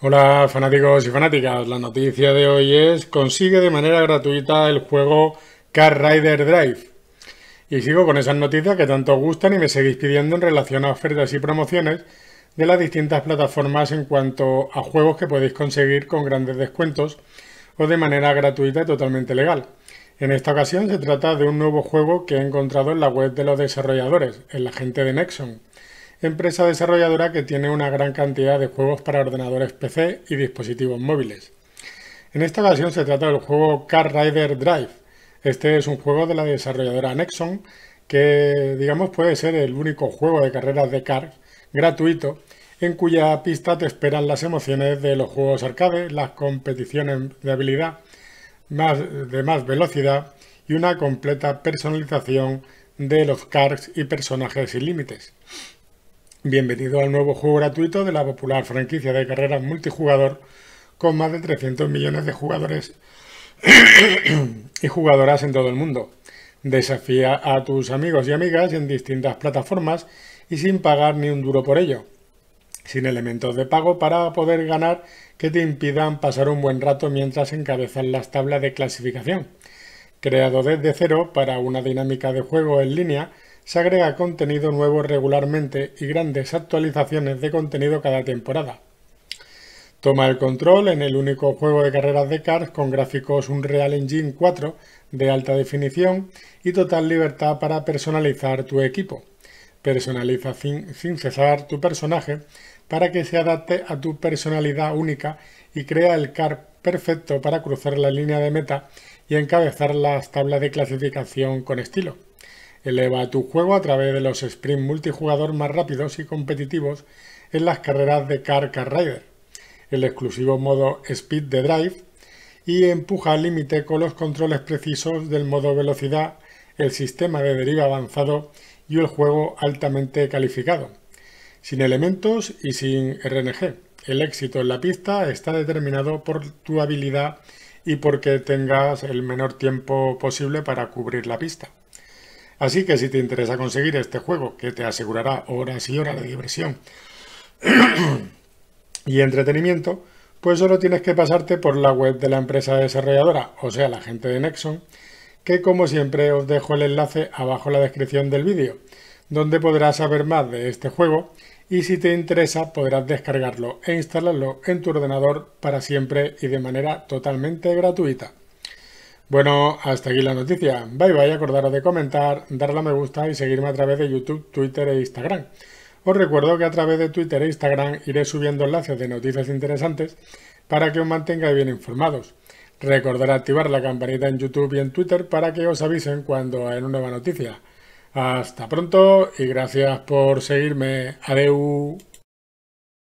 Hola fanáticos y fanáticas, la noticia de hoy es: consigue de manera gratuita el juego KartRider Drift. Y sigo con esas noticias que tanto os gustan y me seguís pidiendo en relación a ofertas y promociones de las distintas plataformas en cuanto a juegos que podéis conseguir con grandes descuentos o de manera gratuita y totalmente legal. En esta ocasión se trata de un nuevo juego que he encontrado en la web de los desarrolladores, en la gente de Nexon, empresa desarrolladora que tiene una gran cantidad de juegos para ordenadores PC y dispositivos móviles. En esta ocasión se trata del juego KartRider Drift. Este es un juego de la desarrolladora Nexon que, digamos, puede ser el único juego de carreras de karts gratuito en cuya pista te esperan las emociones de los juegos arcade, las competiciones de habilidad, de más velocidad y una completa personalización de los karts y personajes sin límites. Bienvenido al nuevo juego gratuito de la popular franquicia de carreras multijugador con más de 300 millones de jugadores y jugadoras en todo el mundo. Desafía a tus amigos y amigas en distintas plataformas y sin pagar ni un duro por ello, sin elementos de pago para poder ganar que te impidan pasar un buen rato mientras encabezas las tablas de clasificación. Creado desde cero para una dinámica de juego en línea, se agrega contenido nuevo regularmente y grandes actualizaciones de contenido cada temporada. Toma el control en el único juego de carreras de karts con gráficos Unreal Engine 4 de alta definición y total libertad para personalizar tu equipo. Personaliza sin cesar tu personaje para que se adapte a tu personalidad única y crea el kart perfecto para cruzar la línea de meta y encabezar las tablas de clasificación con estilo. Eleva tu juego a través de los sprints multijugador más rápidos y competitivos en las carreras de KartRider, el exclusivo modo Speed de Drive, y empuja al límite con los controles precisos del modo velocidad, el sistema de deriva avanzado y el juego altamente calificado, sin elementos y sin RNG. El éxito en la pista está determinado por tu habilidad y porque tengas el menor tiempo posible para cubrir la pista. Así que si te interesa conseguir este juego, que te asegurará horas y horas de diversión y entretenimiento, pues solo tienes que pasarte por la web de la empresa desarrolladora, o sea, la gente de Nexon, que como siempre os dejo el enlace abajo en la descripción del vídeo, donde podrás saber más de este juego y si te interesa podrás descargarlo e instalarlo en tu ordenador para siempre y de manera totalmente gratuita. Bueno, hasta aquí la noticia. Bye bye, acordaros de comentar, darle a me gusta y seguirme a través de YouTube, Twitter e Instagram. Os recuerdo que a través de Twitter e Instagram iré subiendo enlaces de noticias interesantes para que os mantengáis bien informados. Recordad activar la campanita en YouTube y en Twitter para que os avisen cuando hay una nueva noticia. Hasta pronto y gracias por seguirme. Adeu.